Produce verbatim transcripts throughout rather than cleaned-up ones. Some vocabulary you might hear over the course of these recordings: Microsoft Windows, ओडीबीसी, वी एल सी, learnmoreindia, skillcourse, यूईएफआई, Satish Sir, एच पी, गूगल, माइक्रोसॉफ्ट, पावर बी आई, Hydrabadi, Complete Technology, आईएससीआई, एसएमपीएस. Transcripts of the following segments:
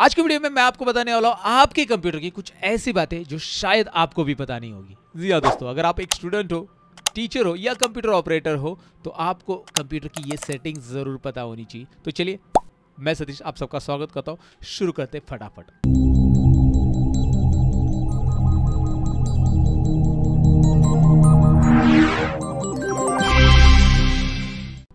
आज की वीडियो में मैं आपको बताने वाला हूँ आपके कंप्यूटर की कुछ ऐसी बातें जो शायद आपको भी पता नहीं होगी। जी हाँ दोस्तों, अगर आप एक स्टूडेंट हो, टीचर हो या कंप्यूटर ऑपरेटर हो तो आपको कंप्यूटर की ये सेटिंग जरूर पता होनी चाहिए। तो चलिए, मैं सतीश आप सबका स्वागत करता हूँ, शुरू करते फटाफट।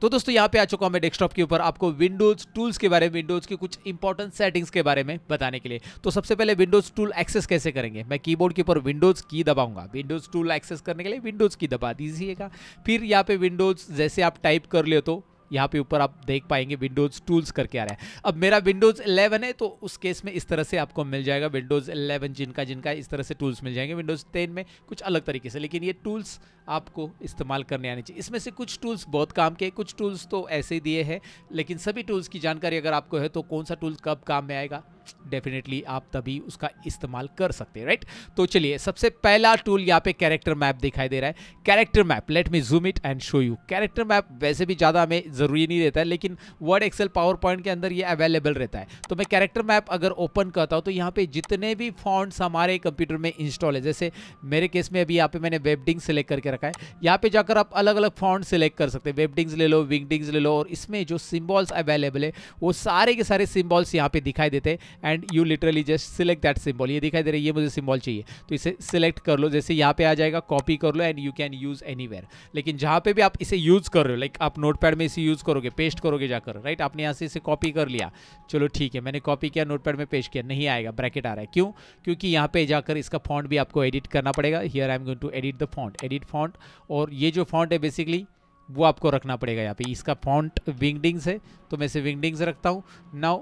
तो दोस्तों यहाँ पे आ चुका हूँ मैं डेस्कटॉप के ऊपर आपको विंडोज टूल्स के बारे में, विंडोज की कुछ इंपॉर्टेंट सेटिंग्स के बारे में बताने के लिए। तो सबसे पहले विंडोज टूल एक्सेस कैसे करेंगे, मैं कीबोर्ड के ऊपर विंडोज की दबाऊंगा। विंडोज टूल एक्सेस करने के लिए विंडोज की दबा दीजिएगा। फिर यहाँ पे विंडोज जैसे आप टाइप कर ले तो यहाँ पे ऊपर आप देख पाएंगे विंडोज टूल्स करके आ रहा है। अब मेरा विंडोज इलेवन है तो उस केस में इस तरह से आपको मिल जाएगा विंडोज इलेवन, जिनका जिनका इस तरह से टूल्स मिल जाएंगे। विंडोज टेन में कुछ अलग तरीके से, लेकिन ये टूल्स आपको इस्तेमाल करने आने चाहिए। इसमें से कुछ टूल्स बहुत काम के, कुछ टूल्स तो ऐसे ही दिए हैं, लेकिन सभी टूल्स की जानकारी अगर आपको है तो कौन सा टूल कब काम में आएगा डेफिनेटली आप तभी उसका इस्तेमाल कर सकते हैं, राइट। तो चलिए, सबसे पहला टूल यहाँ पे कैरेक्टर मैप दिखाई दे रहा है। Character map, let me zoom it and show you. Character map वैसे भी ज़्यादा हमें ज़रूरी नहीं रहता है, लेकिन वर्ड, एक्सेल, पावर पॉइंट के अंदर ये अवेलेबल रहता है। तो मैं कैरेक्टर मैप अगर ओपन करता हूँ तो यहाँ पे जितने भी फॉन्ट्स हमारे कंप्यूटर में इंस्टॉल है, जैसे मेरे केस में अभी यहाँ पे मैंने वेबडिंग सेलेक्ट करके रखा है। यहाँ पे जाकर आप अलग अलग फॉन्ट सेलेक्ट कर सकते हैं, वेबडिंग्स ले लो, विंगडिंग्स ले लो, और इसमें जो सिम्बॉल्स अवेलेबल है वो सारे के सारे सिम्बॉल्स यहाँ पे दिखाई देते हैं। And you literally just select that symbol. ये दिखाई दे रही है मुझे सिंबल चाहिए तो इसे सिलेक्ट कर लो, जैसे यहाँ पे आ जाएगा, कॉपी कर लो and you can use anywhere. लेकिन जहाँ पे भी आप इसे यूज कर रहे हो, लाइक आप नोटपैड में इसे यूज करोगे, पेस्ट करोगे जाकर, राइट। आपने यहाँ से इसे कॉपी कर लिया, चलो ठीक है, मैंने कॉपी किया, नोटपैड में पेस्ट किया, नहीं आएगा, ब्रैकेट आ रहा है। क्यों? क्योंकि यहाँ पे जाकर इसका फॉन्ट भी आपको एडिट करना पड़ेगा। Here I am going to edit the font, edit font, और ये जो फॉन्ट है बेसिकली वो आपको रखना पड़ेगा। यहाँ पे इसका फॉन्ट विंगडिंग्स है तो मैं इसे विंगडिंग्स रखता हूँ। नाउ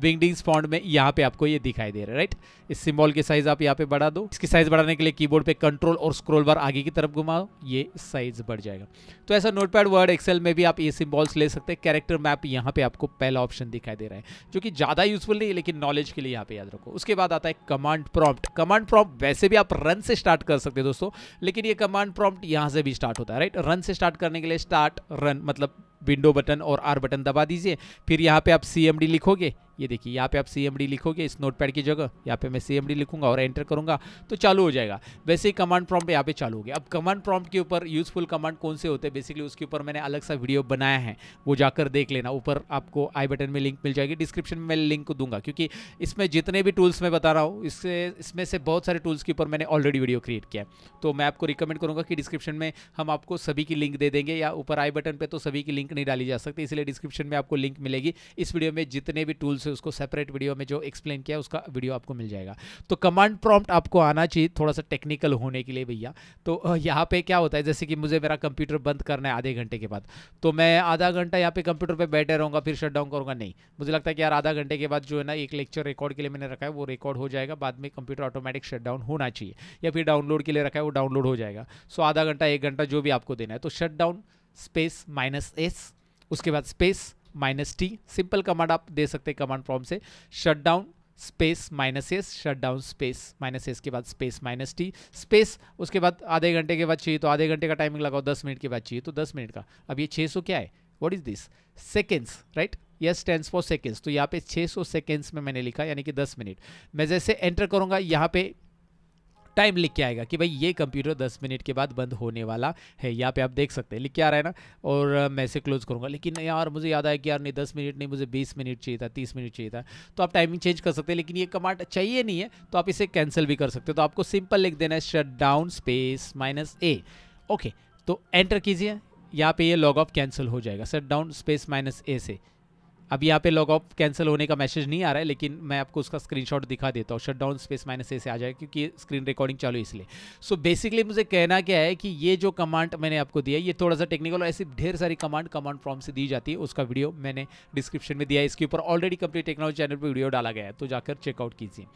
विंगडिंग्स फॉन्ट में यहाँ पे आपको ये दिखाई दे रहा है, राइट। इस सिंबल के साइज आप यहाँ पे बढ़ा दो। इसकी साइज बढ़ाने के लिए कीबोर्ड पे कंट्रोल और स्क्रॉल बार आगे की तरफ घुमाओ, ये साइज बढ़ जाएगा। तो ऐसा नोटपैड, वर्ड, एक्सेल में भी आप ये सिंबल्स ले सकते हैं। कैरेक्टर मैप यहाँ पे आपको पहला ऑप्शन दिखाई दे रहा है, जो कि ज़्यादा यूजफुल नहीं है लेकिन नॉलेज के लिए यहाँ पे याद रखो। उसके बाद आता है कमांड प्रॉम्प्ट। कमांड प्रॉम्प्ट वैसे भी आप रन से स्टार्ट कर सकते हैं दोस्तों, लेकिन ये कमांड प्रॉम्प्ट यहाँ से भी स्टार्ट होता है, राइट। रन से स्टार्ट करने के लिए स्टार्ट रन मतलब विंडो बटन और आर बटन दबा दीजिए। फिर यहाँ पे आप सी एम डी लिखोगे, ये देखिए यहाँ पे आप सी एम डी लिखोगे इस नोटपैड की जगह, यहाँ पे मैं सी एम डी लिखूंगा और एंटर करूंगा तो चालू हो जाएगा। वैसे ही कमांड प्रॉम्प्ट यहाँ पे चालू हो गया। अब कमांड प्रॉम्प्ट के ऊपर यूजफुल कमांड कौन से होते हैं बेसिकली उसके ऊपर मैंने अलग सा वीडियो बनाया है, वो जाकर देख लेना। ऊपर आपको आई बटन में लिंक मिल जाएगी, डिस्क्रिप्शन में मैं लिंक दूंगा, क्योंकि इसमें जितने भी टूल्स मैं बता रहा हूँ इससे इसमें से बहुत सारे टूल्स के ऊपर मैंने ऑलरेडी वीडियो क्रिएट किया है। तो मैं आपको रिकमेंड करूँगा कि डिस्क्रिप्शन में हम आपको सभी की लिंक दे देंगे, या ऊपर आई बटन पर तो सभी की लिंक नहीं डाली जा सकती, इसलिए डिस्क्रिप्शन में आपको लिंक मिलेगी। इस वीडियो में जितने भी टूल्स उसको सेपरेट वीडियो में जो एक्सप्लेन किया उसका वीडियो आपको मिल जाएगा। तो कमांड प्रॉम्प्ट आपको आना चाहिए थोड़ा सा टेक्निकल होने के लिए भैया। तो यहाँ पे क्या होता है, जैसे कि मुझे मेरा कंप्यूटर बंद करना है आधे घंटे के बाद, तो मैं आधा घंटा यहाँ पे कंप्यूटर पे बैठे रहूंगा फिर शट डाउन करूंगा? नहीं, मुझे लगता है कि यार आधा घंटे के बाद जो है ना एक लेक्चर रिकॉर्ड के लिए मैंने रखा है वो रिकॉर्ड हो जाएगा, बाद में कंप्यूटर ऑटोमेटिक शट डाउन होना चाहिए, या फिर डाउनलोड के लिए रखा है वो डाउनलोड हो जाएगा। सो आधा घंटा एक घंटा जो भी आपको देना है, तो shut down space minus S, उसके बाद space minus T, simple command आप दे सकते हैं कमांड प्रॉम्प्ट से। Shut down space minus S, shut down space minus S के बाद स्पेस माइनस टी स्पेस, उसके बाद आधे घंटे के बाद चाहिए तो आधे घंटे का टाइमिंग लगाओ, दस मिनट के बाद चाहिए तो दस मिनट का। अब ये छह सौ क्या है, what is this, seconds, right, yes stands for seconds. तो यहाँ पे छह सौ सेकेंड्स में मैंने लिखा, यानी कि दस मिनट। मैं जैसे एंटर करूँगा यहाँ पे टाइम लिख के आएगा कि भाई ये कंप्यूटर दस मिनट के बाद बंद होने वाला है, यहाँ पे आप देख सकते हैं लिख के आ रहा है ना। और मैं इसे क्लोज करूँगा, लेकिन यार मुझे याद आया कि यार नहीं दस मिनट नहीं, मुझे बीस मिनट चाहिए था, तीस मिनट चाहिए था, तो आप टाइमिंग चेंज कर सकते हैं। लेकिन ये कमांड चाहिए नहीं है तो आप इसे कैंसिल भी कर सकते हो। तो आपको सिंपल लिख देना है shut down space minus A, okay. तो एंटर कीजिए, यहाँ पर ये लॉग ऑफ कैंसिल हो जाएगा shut down space minus A से। अब यहाँ पे लॉग ऑफ कैंसिल होने का मैसेज नहीं आ रहा है, लेकिन मैं आपको उसका स्क्रीनशॉट दिखा देता हूँ। शटडाउन स्पेस माइनस ए से आ जाएगा क्योंकि स्क्रीन रिकॉर्डिंग चालू है इसलिए। सो बेसिकली मुझे कहना क्या है कि ये जो कमांड मैंने आपको दिया ये थोड़ा सा टेक्निकल, ऐसी ढेर सारी कमांड कमांड प्रॉम्प्ट से दी जाती है, उसका वीडियो मैंने डिस्क्रिप्शन में दिया है। इसके ऊपर ऑलरेडी कंप्लीट टेक्नोलॉजी चैनल पर वीडियो डाला गया है, तो जाकर चेकआउट कीजिए।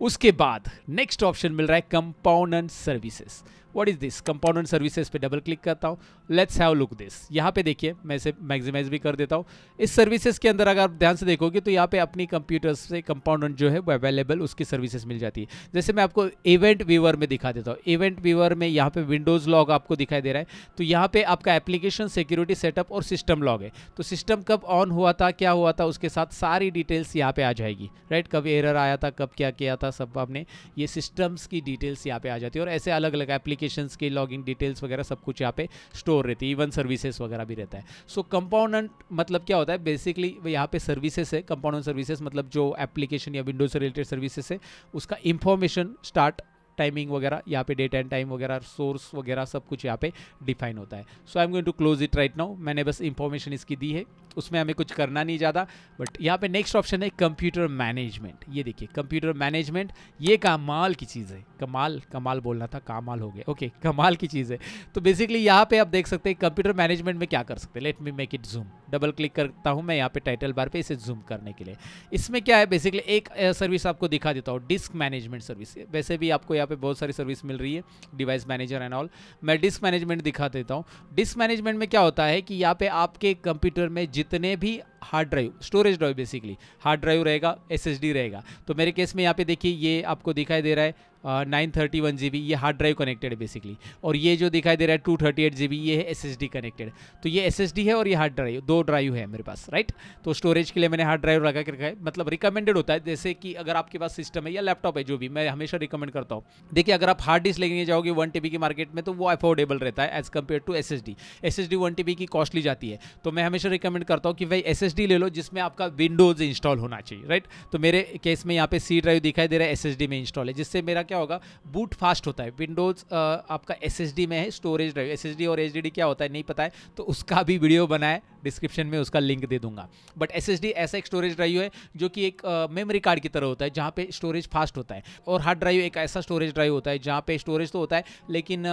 उसके बाद नेक्स्ट ऑप्शन मिल रहा है component services. What is this, component services पे डबल क्लिक करता हूँ, लेट्स हैव लुक दिस। यहाँ पे देखिए मैं इसे मैक्सिमाइज भी कर देता हूँ। इस सर्विसेज के अंदर अगर आप ध्यान से देखोगे तो यहाँ पे अपनी कंप्यूटर से कंपाउंडेंट जो है वो अवेलेबल उसकी सर्विसेज मिल जाती है। जैसे मैं आपको इवेंट व्यूअर में दिखा देता हूँ, इवेंट व्यूअर में यहाँ पे विंडोज लॉग आपको दिखाई दे रहा है, तो यहाँ पे आपका एप्लीकेशन सिक्योरिटी सेटअप और सिस्टम लॉग है। तो सिस्टम कब ऑन हुआ था, क्या हुआ था, उसके साथ सारी डिटेल्स यहाँ पे आ जाएगी, राइट। कब एरर आया था, कब क्या किया था, सब आपने ये सिस्टम्स की डिटेल्स यहाँ पे आ जाती है। और ऐसे अलग अलग एप्लीकेशंस के लॉगिन डिटेल्स वगैरह सब कुछ यहाँ पे स्टोर रहती है, इवन सर्विसेज वगैरह भी रहता है। सो कंपाउंडेंट मतलब क्या होता है, बेसिकली यहाँ पे सर्विसेज है। कंपाउंडेंट सर्विसेज मतलब जो एप्लीकेशन या विंडोज से रिलेटेड सर्विसेज है उसका इंफॉर्मेशन, स्टार्ट टाइमिंग वगैरह यहाँ पे, डेट एंड टाइम वगैरह, सोर्स वगैरह सब कुछ यहाँ पे डिफाइन होता है। So I am going to close it right now. मैंने बस इंफॉर्मेशन इसकी दी है, उसमें हमें कुछ करना नहीं ज़्यादा। बट यहाँ पे नेक्स्ट ऑप्शन है कंप्यूटर मैनेजमेंट। ये देखिए कंप्यूटर मैनेजमेंट, ये कमाल की चीज़ है, कमाल कमाल बोलना था, कमाल हो गया, ओके okay, कमाल की चीज़ है। तो बेसिकली यहाँ पे आप देख सकते हैं कंप्यूटर मैनेजमेंट में क्या कर सकते हैं। Let me make it zoom, double click करता हूँ मैं यहाँ पे टाइटल बार पे इसे जूम करने के लिए। इसमें क्या है, बेसिकली एक सर्विस आपको दिखा देता हूँ, डिस्क मैनेजमेंट सर्विस। वैसे भी आपको यहाँ पे बहुत सारी सर्विस मिल रही है, डिवाइस मैनेजर एंड ऑल। मैं डिस्क मैनेजमेंट दिखा देता हूँ। डिस्क मैनेजमेंट में क्या होता है कि यहाँ पे आपके कंप्यूटर में जितने भी hard drive, storage drive, basically hard drive रहेगा, एसएसडी रहेगा। तो मेरे केस में यहाँ पे देखिए ये आपको दिखाई दे रहा है nine thirty one G B, ये हार्ड ड्राइव कनेक्टेड है बेसिकली। और ये जो दिखाई दे रहा है two thirty eight G B, ये है एस एस डी कनेक्टेड। तो ये एस एस डी है और ये हार्ड ड्राइव, दो ड्राइव है मेरे पास, राइट। तो स्टोरेज के लिए मैंने हार्ड ड्राइव लगा के रखा है, मतलब रिकमेंडेड होता है। जैसे कि अगर आपके पास सिस्टम है या लैपटॉप है, जो भी, मैं हमेशा रिकमेंड करता हूँ। देखिए अगर आप हार्ड डिस्क लेने जाओगे वन टी बी की मार्केट में तो वो अफोर्डेबल रहता है as compare to S S D. S S D one T B की कॉस्टली जाती है। तो मैं हमेशा रिकमेंड करता हूँ कि भाई एस एस डी ले लो जिसमें आपका विंडोज इंस्टॉल होना चाहिए, राइट। तो मेरे केस में यहाँ पे सी ड्राइव दिखाई दे रहा है, एस एस डी में इंस्टॉल है, जिससे मेरा क्या होगा, बूट फास्ट होता है। विंडोज आपका एसएसडी में है, स्टोरेज ड्राइव। एसएसडी और एचडीडी क्या होता है नहीं पता है तो उसका भी वीडियो बनाए, डिस्क्रिप्शन में उसका लिंक दे दूंगा। बट एसएसडी ऐसा एक स्टोरेज ड्राइव है जो कि एक मेमोरी कार्ड की तरह होता है जहाँ पे स्टोरेज फास्ट होता है। और हार्ड ड्राइव एक ऐसा स्टोरेज ड्राइव होता है जहाँ पे स्टोरेज तो होता है लेकिन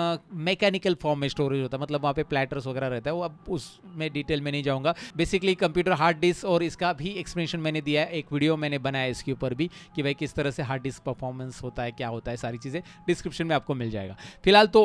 मैकेनिकल फॉर्म में स्टोरेज होता है, मतलब वहाँ पे प्लैटर्स वगैरह रहता है। वो अब उसमें डिटेल में नहीं जाऊँगा। बेसिकली कंप्यूटर हार्ड डिस्क, और इसका भी एक्सप्लेनेशन मैंने दिया है, एक वीडियो मैंने बनाया इसके ऊपर भी कि भाई किस तरह से हार्ड डिस्क परफॉर्मेंस होता है, क्या होता है, सारी चीज़ें डिस्क्रिप्शन में आपको मिल जाएगा। फिलहाल तो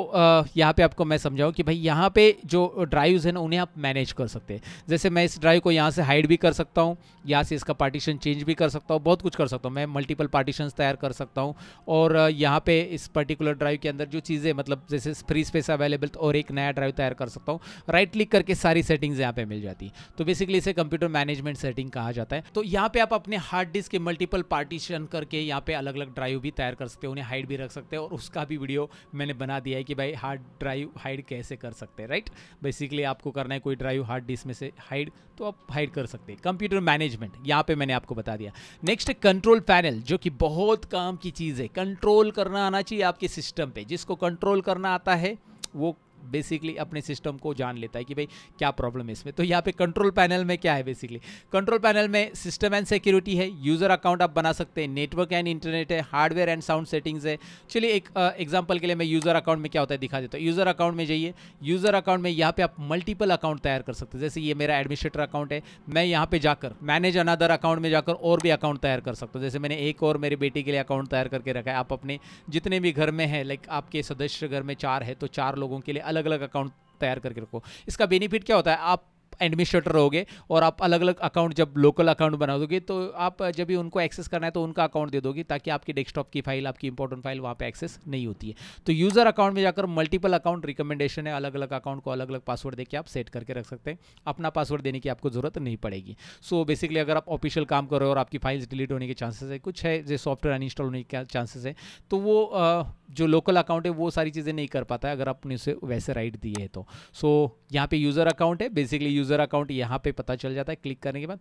यहाँ पे आपको मैं समझाऊँ कि भाई यहाँ पे जो ड्राइव्स हैं ना उन्हें आप मैनेज कर सकते हैं। जैसे मैं इस ड्राइव को यहाँ से हाइड भी कर सकता हूँ, यहाँ से इसका पार्टीशन चेंज भी कर सकता हूँ, बहुत कुछ कर सकता हूँ। मैं मल्टीपल पार्टीशंस तैयार कर सकता हूँ। और यहाँ पे इस पर्टिकुलर ड्राइव के अंदर जो चीज़ें, मतलब जैसे फ्री स्पेस अवेलेबल, और एक नया ड्राइव तैयार कर सकता हूँ। राइट क्लिक करके सारी सेटिंग्स यहाँ पे मिल जाती। तो बेसिकली इसे कंप्यूटर मैनेजमेंट सेटिंग कहा जाता है। तो यहाँ पे आप अपने हार्ड डिस्क के मल्टीपल पार्टीशन करके यहाँ पे अलग अलग ड्राइव भी तैयार कर सकते हो, उन्हें हाइड भी रख सकते हो। और उसका भी वीडियो मैंने बना दिया है कि भाई हार्ड ड्राइव हाइड कैसे कर सकते हैं, राइट। बेसिकली आपको करना है कोई ड्राइव हार्ड डिस्क में से हाइड, तो आप हाइड कर सकते हैं। कंप्यूटर मैनेजमेंट यहाँ पे मैंने आपको बता दिया। नेक्स्ट कंट्रोल पैनल, जो कि बहुत काम की चीज़ है। कंट्रोल करना आना चाहिए आपके सिस्टम पे। जिसको कंट्रोल करना आता है वो बेसिकली अपने सिस्टम को जान लेता है कि भाई क्या प्रॉब्लम है इसमें। तो यहाँ पे कंट्रोल पैनल में क्या है, बेसिकली कंट्रोल पैनल में सिस्टम एंड सिक्योरिटी है, यूज़र अकाउंट आप बना सकते हैं, नेटवर्क एंड इंटरनेट है, हार्डवेयर एंड साउंड सेटिंग्स है। चलिए एक एग्जांपल के लिए मैं यूज़र अकाउंट में क्या होता है दिखा देता हूँ। यूज़र अकाउंट में जाइए। यूज़र अकाउंट में यहाँ पर आप मल्टीपल अकाउंट तैयार कर सकते हैं। जैसे ये मेरा एडमिनिस्ट्रेटर अकाउंट है, मैं यहाँ पर जाकर मैनेज अनदर अकाउंट में जाकर और भी अकाउंट तैयार कर सकता हूँ। जैसे मैंने एक और मेरी बेटी के लिए अकाउंट तैयार करके रखा है। आप अपने जितने भी घर में है, लाइक आपके सदस्य घर में चार है तो चार लोगों के लिए अलग अलग अकाउंट तैयार करके रखो। इसका बेनिफिट क्या होता है, आप एडमिनिस्ट्रेटर होगे और आप अलग अलग अकाउंट, जब लोकल अकाउंट बना दोगे तो आप जब भी उनको एक्सेस करना है तो उनका अकाउंट दे दोगे, ताकि आपकी डेस्कटॉप की फाइल, आपकी इंपॉर्टेंट फाइल वहाँ पे एक्सेस नहीं होती है। तो यूज़र अकाउंट में जाकर मल्टीपल अकाउंट, रिकमेंडेशन है, अलग अलग अकाउंट को अलग अलग पासवर्ड देके आप सेट करके रख सकते हैं। अपना पासवर्ड देने की आपको जरूरत नहीं पड़ेगी। सो so, बेसिकली अगर आप ऑफिशियल काम करो और आपकी फाइल्स डिलीट होने के चांसेस है, कुछ है जो सॉफ्टवेयर अनइंस्टॉल होने के चांसेस है, तो वो जो लोकल अकाउंट है वो सारी चीज़ें नहीं कर पाता है अगर आपने उसे वैसे राइट दिए है तो। सो so, यहाँ पर यूज़र अकाउंट है, बेसिकली यूजर अकाउंट यहाँ पे पता चल जाता है क्लिक करने के बाद।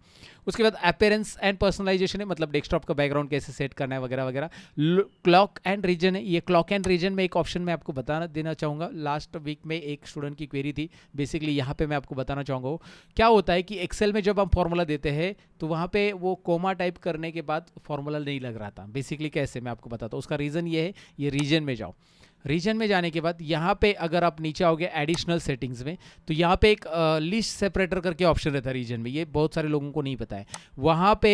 उसके बाद अपीयरेंस एंड पर्सनलाइजेशन है, मतलब डेस्कटॉप का बैकग्राउंड कैसे सेट करना है वगैरह वगैरह। क्लॉक एंड रीजन है, ये क्लॉक एंड रीजन में एक ऑप्शन मैं आपको बताना देना चाहूँगा। लास्ट वीक में एक स्टूडेंट की क्वेरी थी, बेसिकली यहाँ पे मैं आपको बताना चाहूँगा। क्या होता है कि एक्सेल में जब हम फॉर्मूला देते हैं तो वहाँ पे वो कोमा टाइप करने के बाद फॉर्मूला नहीं लग रहा था। बेसिकली कैसे मैं आपको बताता हूँ, उसका रीज़न ये है। ये रीजन में जाओ, रीजन में जाने के बाद यहाँ पे अगर आप नीचे आओगे एडिशनल सेटिंग्स में तो यहाँ पे एक लिस्ट सेपरेटर करके ऑप्शन रहता है रीजन में। ये बहुत सारे लोगों को नहीं पता है। वहाँ पे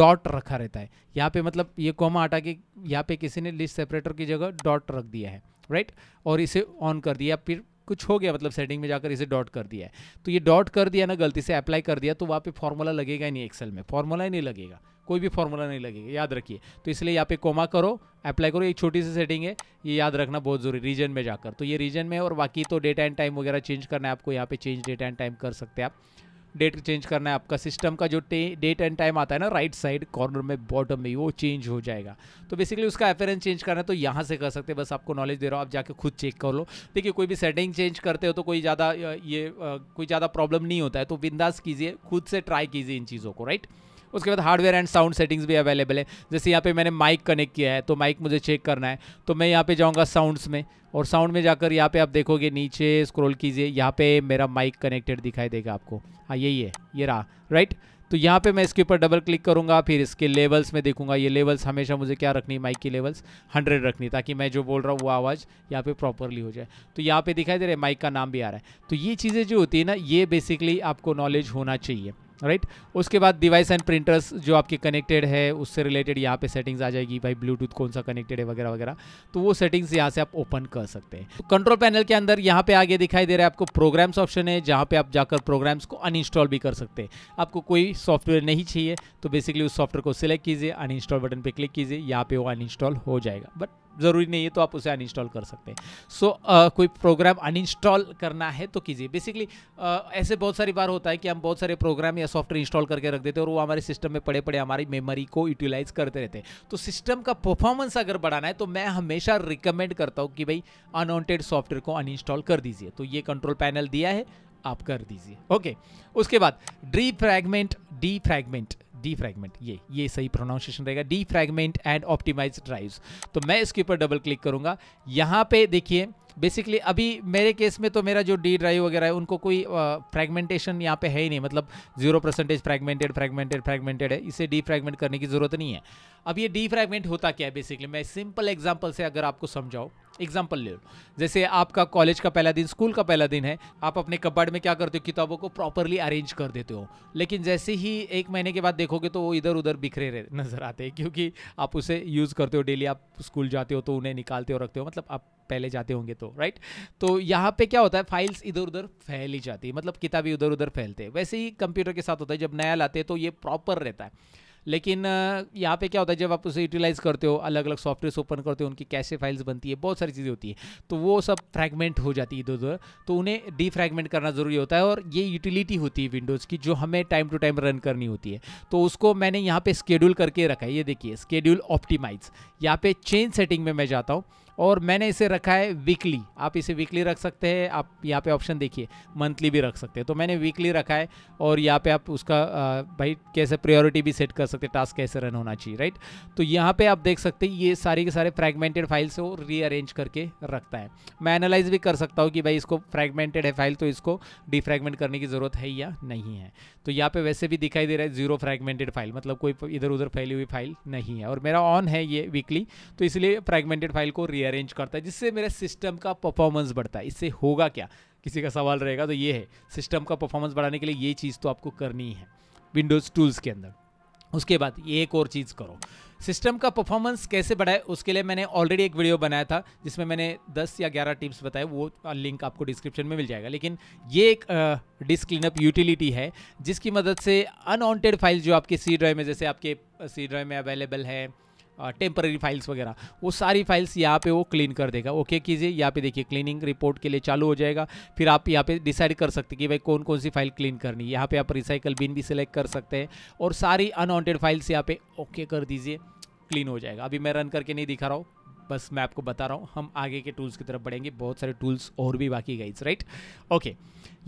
डॉट रखा रहता है, यहाँ पे मतलब ये कोमा हटा के यहाँ पे किसी ने लिस्ट सेपरेटर की जगह डॉट रख दिया है। राइट, और इसे ऑन कर दिया, फिर कुछ हो गया मतलब सेटिंग में जाकर इसे डॉट कर दिया है, तो ये डॉट कर दिया ना, गलती से अप्लाई कर दिया, तो वहाँ पे फॉर्मूला लगेगा ही नहीं, एक्सेल में फॉर्मूला ही नहीं लगेगा, कोई भी फॉर्मूला नहीं लगेगा, याद रखिए। तो इसलिए यहाँ पे कोमा करो, अप्लाई करो, एक छोटी सी सेटिंग है, ये याद रखना बहुत जरूरी, रीजन में जाकर। तो ये रीजन में, और बाकी तो डेट एंड टाइम वगैरह चेंज करना है आपको, यहाँ पे चेंज डेट एंड टाइम कर सकते हैं आप, डेट चेंज करना है आपका, सिस्टम का जो डेट एंड टाइम आता है ना राइट साइड कॉर्नर में बॉटम में, वो चेंज हो जाएगा। तो बेसिकली उसका अपेरेंस चेंज करना है तो यहाँ से कर सकते हैं, बस आपको नॉलेज दे रहा हूँ, आप जाके खुद चेक कर लो। देखिए कोई भी सेटिंग चेंज करते हो तो कोई ज़्यादा ये कोई ज़्यादा प्रॉब्लम नहीं होता है, तो बिंदास कीजिए, खुद से ट्राई कीजिए इन चीज़ों को, राइट। उसके बाद हार्डवेयर एंड साउंड सेटिंग्स भी अवेलेबल है, जैसे यहाँ पे मैंने माइक कनेक्ट किया है, तो माइक मुझे चेक करना है, तो मैं यहाँ पे जाऊँगा साउंड्स में, और साउंड में जाकर यहाँ पे आप देखोगे नीचे स्क्रॉल कीजिए, यहाँ पे मेरा माइक कनेक्टेड दिखाई देगा आपको, हाँ यही है, ये रहा, राइट। तो यहाँ पे मैं इसके ऊपर डबल क्लिक करूँगा, फिर इसके लेवल्स में देखूँगा, ये लेवल्स हमेशा मुझे क्या रखनी, माइक की लेवल्स हंड्रेड रखनी, ताकि मैं जो बोल रहा हूँ वो आवाज़ यहाँ पे प्रॉपरली हो जाए। तो यहाँ पे दिखाई दे रहा है, माइक का नाम भी आ रहा है। तो ये चीज़ें जो होती है ना, ये बेसिकली आपको नॉलेज होना चाहिए, राइट right? उसके बाद डिवाइस एंड प्रिंटर्स जो आपके कनेक्टेड है उससे रिलेटेड यहाँ पे सेटिंग्स आ जाएगी, भाई ब्लूटूथ कौन सा कनेक्टेड है वगैरह वगैरह, तो वो सेटिंग्स यहाँ से आप ओपन कर सकते हैं। कंट्रोल पैनल के अंदर यहाँ पे आगे दिखाई दे रहा है आपको प्रोग्राम्स ऑप्शन है, जहाँ पे आप जाकर प्रोग्राम्स को अनइंस्टॉल भी कर सकते हैं। आपको कोई सॉफ्टवेयर नहीं चाहिए तो बेसिकली उस सॉफ्टवेयर को सिलेक्ट कीजिए, अनइंस्टॉल बटन पर क्लिक कीजिए, यहाँ पे वो अनइंस्टॉल हो जाएगा, बट ज़रूरी नहीं है तो आप उसे अनइंस्टॉल कर सकते हैं। सो so, uh, कोई प्रोग्राम अनइंस्टॉल करना है तो कीजिए। बेसिकली uh, ऐसे बहुत सारी बार होता है कि हम बहुत सारे प्रोग्राम या सॉफ्टवेयर इंस्टॉल करके रख देते हैं और वो हमारे सिस्टम में पड़े पड़े हमारी मेमोरी को यूटिलाइज करते रहते हैं। तो सिस्टम का परफॉर्मेंस अगर बढ़ाना है तो मैं हमेशा रिकमेंड करता हूँ कि भाई अनवांटेड सॉफ्टवेयर को अनइंस्टॉल कर दीजिए। तो ये कंट्रोल पैनल दिया है, आप कर दीजिए, ओके। उसके बाद defragment defragment defragment ये ये सही प्रोनाउंसिएशन रहेगा, defragment and optimize drives. तो मैं इसके ऊपर डबल क्लिक करूंगा। यहाँ पे देखिए बेसिकली अभी मेरे केस में तो मेरा जो डी ड्राइव वगैरह है उनको कोई फ्रैगमेंटेशन यहाँ पे है ही नहीं, मतलब zero percentage fragmented fragmented fragmented है, इसे डी फ्रैगमेंट करने की ज़रूरत नहीं है। अब ये डी फ्रैगमेंट होता क्या है, बेसिकली मैं सिंपल एग्जाम्पल से अगर आपको समझाऊँ, एग्जाम्पल ले लो, जैसे आपका कॉलेज का पहला दिन, स्कूल का पहला दिन है, आप अपने कबाड़ में क्या करते हो, किताबों को प्रॉपरली अरेंज कर देते हो, लेकिन जैसे ही एक महीने के बाद देखोगे तो वो इधर उधर बिखरे नजर आते हैं, क्योंकि आप उसे यूज़ करते हो डेली, आप स्कूल जाते हो तो उन्हें निकालते हो रखते हो, मतलब आप पहले जाते होंगे तो, राइट। तो यहाँ पे क्या होता है, फाइल्स इधर उधर फैली जाती है, मतलब किताबें इधर उधर फैलते हैं। वैसे ही कंप्यूटर के साथ होता है, जब नया लाते हैं तो ये प्रॉपर रहता है, लेकिन यहाँ पे क्या होता है, जब आप उसे यूटिलाइज़ करते हो, अलग अलग सॉफ्टवेयर्स ओपन करते हो, उनकी कैसे फाइल्स बनती है, बहुत सारी चीज़ें होती है, तो वो सब फ्रैगमेंट हो जाती है इधर उधर, तो उन्हें डी फ्रैगमेंट करना ज़रूरी होता है। और ये यूटिलिटी होती है विंडोज़ की जो हमें टाइम टू टाइम रन करनी होती है, तो उसको मैंने यहाँ पर स्केड्यूल करके रखा है। ये देखिए स्केड्यूल ऑप्टिमाइज, यहाँ पर चेंज सेटिंग में मैं जाता हूँ और मैंने इसे रखा है वीकली। आप इसे वीकली रख सकते हैं, आप यहाँ पे ऑप्शन देखिए मंथली भी रख सकते हैं, तो मैंने वीकली रखा है। और यहाँ पे आप उसका आ, भाई कैसे प्रायोरिटी भी सेट कर सकते हैं, टास्क कैसे रन होना चाहिए, राइट। तो यहाँ पे आप देख सकते हैं ये सारी के सारे फ्रैगमेंटेड फाइल्स को रीअरेंज करके रखता है। मैं एनालाइज भी कर सकता हूँ कि भाई इसको फ्रैगमेंटेड है फाइल तो इसको डिफ्रैगमेंट करने की ज़रूरत है या नहीं है। तो यहाँ पर वैसे भी दिखाई दे रहा है जीरो फ्रैगमेंटेड फाइल, मतलब कोई इधर उधर फैली हुई फाइल नहीं है, और मेरा ऑन है ये वीकली, तो इसलिए फ्रैगमेंटेड फाइल को अरेंज करता है, जिससे मेरे सिस्टम का परफॉर्मेंस बढ़ता है। इससे होगा क्या, किसी का सवाल रहेगा, तो ये है सिस्टम का परफॉर्मेंस बढ़ाने के लिए ये चीज़ तो आपको करनी है विंडोज़ टूल्स के अंदर। उसके बाद ये एक और चीज़ करो, सिस्टम का परफॉर्मेंस कैसे बढ़ाए, उसके लिए मैंने ऑलरेडी एक वीडियो बनाया था जिसमें मैंने दस या ग्यारह टिप्स बताए, वो लिंक आपको डिस्क्रिप्शन में मिल जाएगा। लेकिन ये एक डिस्क क्लीनअप यूटिलिटी है जिसकी मदद से अनवांटेड फाइल्स जो आपके सी ड्राइव में, जैसे आपके सी ड्राइव में अवेलेबल है टेम्पररी फाइल्स वगैरह, वो सारी फाइल्स यहाँ पे वो क्लीन कर देगा। ओके कीजिए, यहाँ पे देखिए क्लीनिंग रिपोर्ट के लिए चालू हो जाएगा। फिर आप यहाँ पे डिसाइड कर सकते हैं कि भाई कौन कौन सी फाइल क्लीन करनी है। यहाँ पे आप रिसाइकल बिन भी सिलेक्ट कर सकते हैं और सारी अनवांटेड फाइल्स यहाँ पे ओके कर दीजिए, क्लीन हो जाएगा। अभी मैं रन करके नहीं दिखा रहा हूँ, बस मैं आपको बता रहा हूँ, हम आगे के टूल्स की तरफ बढ़ेंगे, बहुत सारे टूल्स और भी बाकी गाइड्स, राइट। ओके,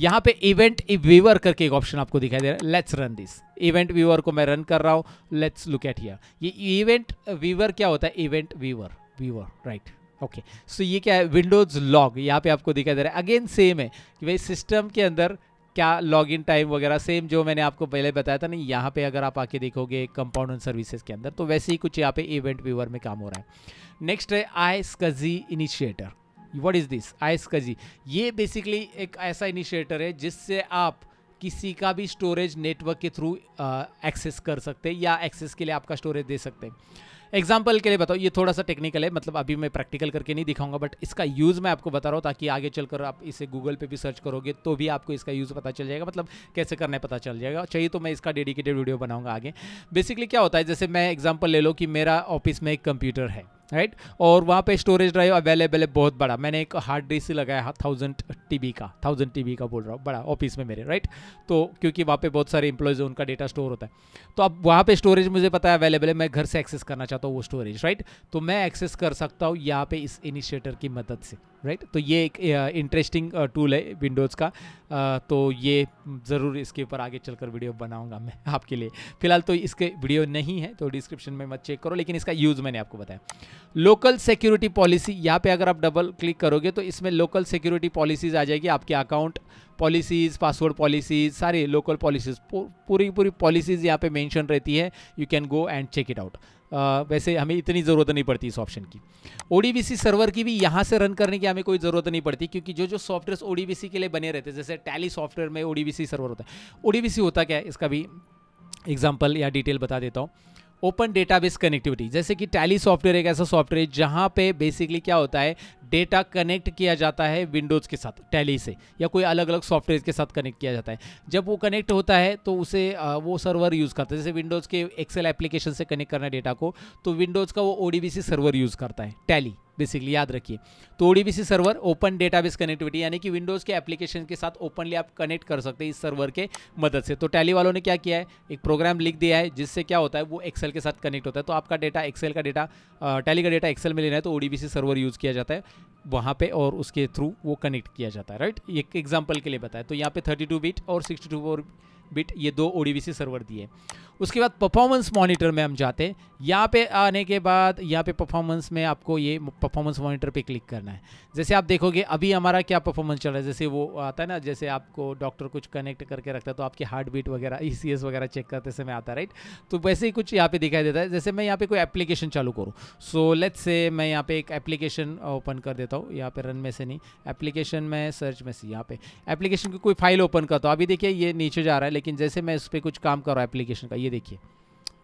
यहाँ पे इवेंट व्यूअर करके एक ऑप्शन आपको दिखाई दे रहा है, let's run this. Event viewer को मैं रन कर रहा हूँ, लेट्स लुक एट हियर। ये इवेंट व्यूअर क्या होता है, event viewer viewer right okay. So ये क्या है, विंडोज लॉग, यहाँ पे आपको दिखाई दे रहा है। अगेन सेम है कि भाई सिस्टम के अंदर क्या लॉगिन टाइम वगैरह, सेम जो मैंने आपको पहले बताया था ना, यहाँ पे अगर आप आके देखोगे कंपाउंड एंड सर्विसेज के अंदर, तो वैसे ही कुछ यहाँ पे इवेंट व्यूअर में काम हो रहा है। नेक्स्ट है आईएससीआई initiator. What is this आईएससीआई? ये बेसिकली एक ऐसा इनिशिएटर है जिससे आप किसी का भी स्टोरेज नेटवर्क के थ्रू एक्सेस कर सकते हैं या एक्सेस के लिए आपका स्टोरेज दे सकते हैं। एग्जाम्पल के लिए बताओ, ये थोड़ा सा टेक्निकल है, मतलब अभी मैं प्रैक्टिकल करके नहीं दिखाऊंगा, बट इसका यूज़ मैं आपको बता रहा हूँ ताकि आगे चलकर आप इसे गूगल पे भी सर्च करोगे तो भी आपको इसका यूज़ पता चल जाएगा, मतलब कैसे करना है पता चल जाएगा। चाहिए तो मैं इसका डेडिकेटेड वीडियो बनाऊँगा आगे। बेसिकली क्या होता है, जैसे मैं एग्जाम्पल ले लो कि मेरा ऑफिस में एक कंप्यूटर है, राइट, और वहाँ पे स्टोरेज ड्राइव अवेलेबल है बहुत बड़ा। मैंने एक हार्ड डिस्क लगाया थाउजेंड टी बी का, थाउजेंड टी बी का बोल रहा हूँ, बड़ा ऑफिस में मेरे, राइट। तो क्योंकि वहाँ पे बहुत सारे एम्प्लॉयज़ हैं, उनका डेटा स्टोर होता है, तो अब वहाँ पे स्टोरेज मुझे पता है अवेलेबल है, मैं घर से एक्सेस करना चाहता हूँ वो स्टोरेज, राइट। तो मैं एक्सेस कर सकता हूँ यहाँ पे इस इनिशिएटर की मदद से, राइट। तो ये एक इंटरेस्टिंग टूल है विंडोज़ का, आ, तो ये ज़रूर इसके ऊपर आगे चलकर वीडियो बनाऊंगा मैं आपके लिए। फिलहाल तो इसके वीडियो नहीं है, तो डिस्क्रिप्शन में मत चेक करो, लेकिन इसका यूज़ मैंने आपको बताया। लोकल सिक्योरिटी पॉलिसी, यहाँ पे अगर आप डबल क्लिक करोगे तो इसमें लोकल सिक्योरिटी पॉलिसीज़ आ जाएगी, आपके अकाउंट पॉलिसीज़, पासवर्ड पॉलिसीज़, सारे लोकल पॉलिसीज़, पूरी पूरी पॉलिसीज़ यहाँ पे मेंशन रहती है। You can go and check it out. वैसे हमें इतनी ज़रूरत नहीं पड़ती इस ऑप्शन की। ओडीबीसी सर्वर की भी यहाँ से रन करने की हमें कोई ज़रूरत नहीं पड़ती, क्योंकि जो जो सॉफ्टवेयर ओडीबीसी के लिए बने रहते हैं, जैसे टैली सॉफ्टवेयर में ओडीबीसी सर्वर होता है। ओडीबीसी होता क्या है, इसका भी एग्जाम्पल या डिटेल बता देता हूँ। ओपन डेटाबेस कनेक्टिविटी, जैसे कि टैली सॉफ्टवेयर एक ऐसा सॉफ्टवेयर है जहाँ पे बेसिकली क्या होता है, डेटा कनेक्ट किया जाता है विंडोज़ के साथ, टैली से या कोई अलग अलग सॉफ्टवेयर के साथ कनेक्ट किया जाता है। जब वो कनेक्ट होता है तो उसे वो सर्वर यूज़ करता है, जैसे विंडोज़ के एक्सेल एप्लीकेशन से कनेक्ट करना है डेटा को, तो विंडोज़ का वो ओडीबीसी सर्वर यूज़ करता है टैली, बेसिकली याद रखिए। तो ओडीबीसी server open database connectivity, यानी कि विंडोज़ के एप्लीकेशन के साथ ओपनली आप कनेक्ट कर सकते हैं इस सर्वर के मदद से। तो टैली वालों ने क्या किया है, एक प्रोग्राम लिख दिया है जिससे क्या होता है, वो एक्सेल के साथ कनेक्ट होता है। तो आपका डेटा एक्सेल का डेटा, टैली का डेटा एक्सेल में लेना है तो ओडीबीसी सर्वर यूज़ किया जाता है वहाँ पे, और उसके थ्रू वो कनेक्ट किया जाता है, राइट। एक एग्जांपल के लिए बताया, तो यहाँ पे थर्टी टू बिट और सिक्सटी टू बिट ये दो ओडीबीसी सर्वर दिए। उसके बाद परफॉर्मेंस मॉनिटर में हम जाते हैं। यहाँ पे आने के बाद यहाँ पे परफॉर्मेंस में आपको ये परफॉर्मेंस मॉनिटर पे क्लिक करना है। जैसे आप देखोगे अभी हमारा क्या परफॉर्मेंस चल रहा है, जैसे वो आता है ना, जैसे आपको डॉक्टर कुछ कनेक्ट करके रखता है तो आपकी हार्ट बीट वगैरह, ई सी एस वगैरह चेक करते समय आता है, राइट। तो वैसे ही कुछ यहाँ पे दिखाई देता है। जैसे मैं यहाँ पे कोई एप्लीकेशन चालू करूँ, सो लेट्स से मैं यहाँ पे एक एप्लीकेशन ओपन कर देता हूँ, यहाँ पे रन में से नहीं, एप्लीकेशन में सर्च में से यहाँ पे एप्लीकेशन की कोई फाइल ओपन करता हूँ। अभी देखिए ये नीचे जा रहा है, लेकिन जैसे मैं उस पर कुछ काम कर रहा हूँ एप्लीकेशन का, ये देखिए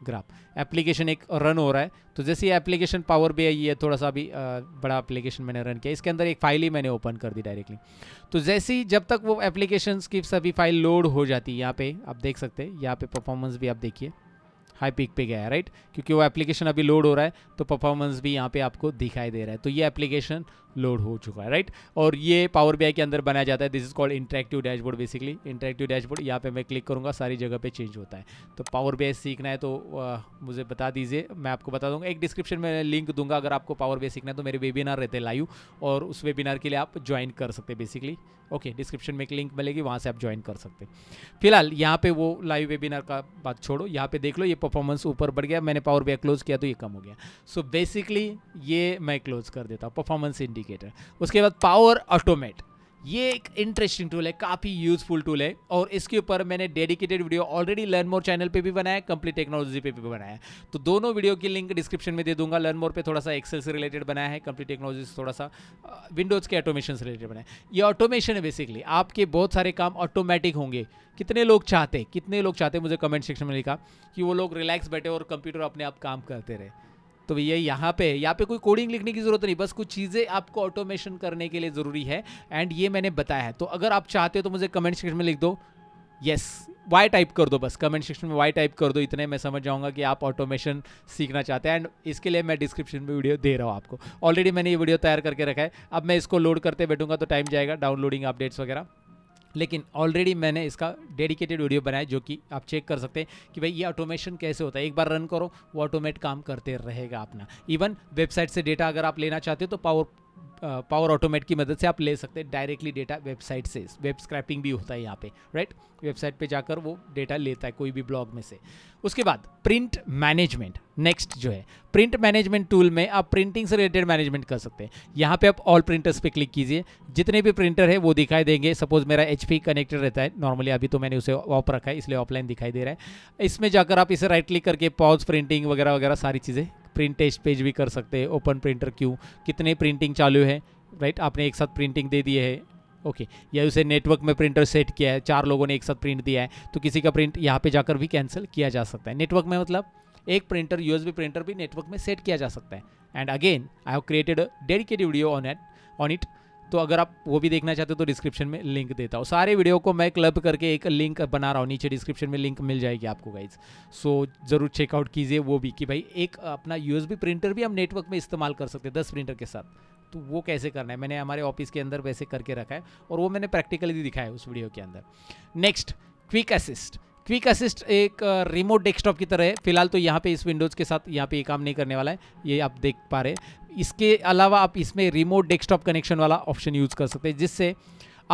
ग्राफ एप्लीकेशन एक रन हो रहा है। तो जैसे ये एप्लीकेशन पावर भी आई है, थोड़ा सा भी आ, बड़ा एप्लीकेशन मैंने रन किया, इसके अंदर एक फाइल ही मैंने ओपन कर दी डायरेक्टली। तो जैसे ही जब तक वो एप्लीकेशंस की सभी फाइल लोड हो जाती है, यहाँ पे आप देख सकते हैं, यहाँ पे परफॉर्मेंस भी आप देखिए हाई पिक पे गया है, राइट, क्योंकि वो एप्लीकेशन अभी लोड हो रहा है तो परफॉर्मेंस भी यहाँ पे आपको दिखाई दे रहा है। तो ये एप्लीकेशन लोड हो चुका है, राइट, और ये पावर बी आई के अंदर बनाया जाता है। This is called interactive dashboard, basically interactive dashboard. यहाँ पे मैं क्लिक करूँगा, सारी जगह पे चेंज होता है। तो पावर बी आई सीखना है तो आ, मुझे बता दीजिए, मैं आपको बता दूँगा। एक डिस्क्रिप्शन में लिंक दूंगा, अगर आपको पावर बी आई सीखना है तो मेरे वेबिनार रहते हैं लाइव, और उस वेबिनार के लिए आप ज्वाइन कर सकते हैं बेसिकली। ओके, डिस्क्रिप्शन में एक लिंक मिलेगी, वहाँ से आप ज्वाइन कर सकते हैं। फिलहाल यहाँ पे वो लाइव वेबिनार का बात छोड़ो, यहाँ पे देख लो ये परफॉर्मेंस ऊपर बढ़ गया। मैंने पावर बी आई क्लोज किया तो ये कम हो गया। सो so बेसिकली ये मैं क्लोज कर देता हूँ, परफॉर्मेंस इंडिकेटर। उसके बाद पावर ऑटोमेट, ये एक इंटरेस्टिंग टूल है, काफ़ी यूजफुल टूल है, और इसके ऊपर मैंने dedicated video already learn more channel पे भी बनाया, कंप्लीट टेक्नोलॉजी पे भी बनाया है। तो दोनों वीडियो की लिंक डिस्क्रिप्शन में दे दूंगा। लर्न मोर पे थोड़ा सा एक्सेल से रिलेटेड बनाया है, कंप्लीट टेक्नोलॉजी से थोड़ा सा विंडोज़ के ऑटोमेशन से रिलेटेड बनाया है। ये ऑटोमेशन है बेसिकली, आपके बहुत सारे काम ऑटोमेटिक होंगे। कितने लोग चाहते कितने लोग चाहते मुझे कमेंट सेक्शन में लिखा कि वो लोग रिलैक्स बैठे और कंप्यूटर अपने आप काम करते रहे। तो भैया यहाँ पे यहाँ पे कोई कोडिंग लिखने की ज़रूरत नहीं, बस कुछ चीज़ें आपको ऑटोमेशन करने के लिए ज़रूरी है, एंड ये मैंने बताया है। तो अगर आप चाहते हो तो मुझे कमेंट सेक्शन में लिख दो, यस वाई टाइप कर दो, बस कमेंट सेक्शन में वाई टाइप कर दो, इतने मैं समझ जाऊँगा कि आप ऑटोमेशन सीखना चाहते हैं, एंड इसके लिए मैं डिस्क्रिप्शन में वीडियो दे रहा हूँ आपको। ऑलरेडी मैंने ये वीडियो तैयार करके रखा है, अब मैं इसको लोड करते बैठूँगा तो टाइम जाएगा, डाउनलोडिंग अपडेट्स वगैरह, लेकिन ऑलरेडी मैंने इसका डेडिकेटेड वीडियो बनाया जो कि आप चेक कर सकते हैं कि भाई ये ऑटोमेशन कैसे होता है। एक बार रन करो, वो ऑटोमेट काम करते रहेगा अपना। इवन वेबसाइट से डेटा अगर आप लेना चाहते हो तो पावर पावर ऑटोमेट की मदद से आप ले सकते हैं डायरेक्टली डेटा वेबसाइट से। वेब स्क्रैपिंग भी होता है यहाँ पे, राइट, वेबसाइट पे जाकर वो डेटा लेता है कोई भी ब्लॉग में से। उसके बाद प्रिंट मैनेजमेंट, नेक्स्ट जो है प्रिंट मैनेजमेंट टूल में आप प्रिंटिंग से रिलेटेड मैनेजमेंट कर सकते हैं। यहाँ पे आप ऑल प्रिंटर्स पे क्लिक कीजिए, जितने भी प्रिंटर है वो दिखाई देंगे। सपोज मेरा एच पी कनेक्टेड रहता है नॉर्मली, अभी तो मैंने उसे ऑफ रखा है इसलिए ऑफलाइन दिखाई दे रहा है। इसमें जाकर आप इसे राइट क्लिक करके पॉज प्रिंटिंग वगैरह वगैरह सारी चीज़ें, प्रिंट टेस्ट पेज भी कर सकते हैं, ओपन प्रिंटर क्यू, कितने प्रिंटिंग चालू है, राइट, आपने एक साथ प्रिंटिंग दे दिए है, ओके okay. या उसे नेटवर्क में प्रिंटर सेट किया है, चार लोगों ने एक साथ प्रिंट दिया है तो किसी का प्रिंट यहाँ पे जाकर भी कैंसिल किया जा सकता है। नेटवर्क में मतलब एक प्रिंटर यूएसबी प्रिंटर भी नेटवर्क में सेट किया जा सकता है। And again I have created a dedicated video on it on it तो अगर आप वो भी देखना चाहते हो तो डिस्क्रिप्शन में लिंक देता हूँ। सारे वीडियो को मैं क्लब करके एक लिंक बना रहा हूँ, नीचे डिस्क्रिप्शन में लिंक मिल जाएगी आपको गाइज। सो ज़रूर चेकआउट कीजिए वो भी कि भाई एक अपना यूएसबी प्रिंटर भी हम नेटवर्क में इस्तेमाल कर सकते हैं दस प्रिंटर के साथ, तो वो कैसे करना है मैंने हमारे ऑफिस के अंदर वैसे करके रखा है और वो मैंने प्रैक्टिकली दिखाया है उस वीडियो के अंदर। Next quick assist. Quick assist एक रिमोट डेस्कटॉप की तरह है, फिलहाल तो यहाँ पे इस विंडोज़ के साथ यहाँ पे ये काम नहीं करने वाला है, ये आप देख पा रहे हैं। इसके अलावा आप इसमें रिमोट डेस्कटॉप कनेक्शन वाला ऑप्शन यूज़ कर सकते हैं जिससे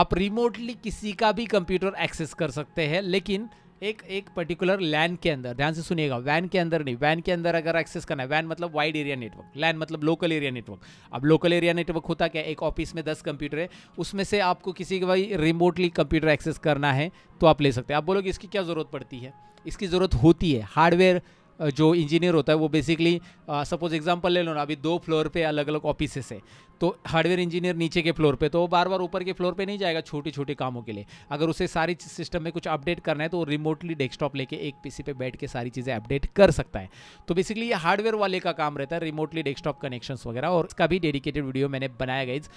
आप रिमोटली किसी का भी कंप्यूटर एक्सेस कर सकते हैं, लेकिन एक एक पर्टिकुलर लैन के अंदर। ध्यान से सुनिएगा, वैन के अंदर नहीं, वैन के अंदर अगर एक्सेस करना है। वैन मतलब वाइड एरिया नेटवर्क, लैन मतलब लोकल एरिया नेटवर्क। अब लोकल एरिया नेटवर्क होता क्या, एक ऑफिस में दस कंप्यूटर है उसमें से आपको किसी के भाई रिमोटली कंप्यूटर एक्सेस करना है तो आप ले सकते हैं। आप बोलोगे इसकी क्या ज़रूरत पड़ती है, इसकी ज़रूरत होती है। हार्डवेयर जो इंजीनियर होता है वो बेसिकली सपोज एग्जांपल ले लो ना, अभी दो फ्लोर पे अलग अलग ऑफिसेस है तो हार्डवेयर इंजीनियर नीचे के फ्लोर पे, तो वो बार बार ऊपर के फ्लोर पे नहीं जाएगा छोटे छोटे कामों के लिए। अगर उसे सारी सिस्टम में कुछ अपडेट करना है तो वो रिमोटली डेस्कटॉप लेके एक पीसी पे बैठ के सारी चीज़ें अपडेट कर सकता है। तो बेसिकली ये हार्डवेयर वाले का काम रहता है रिमोटली डेस्कटॉप कनेक्शंस वगैरह, और इसका भी डेडिकेटेड वीडियो मैंने बनाया गाइस,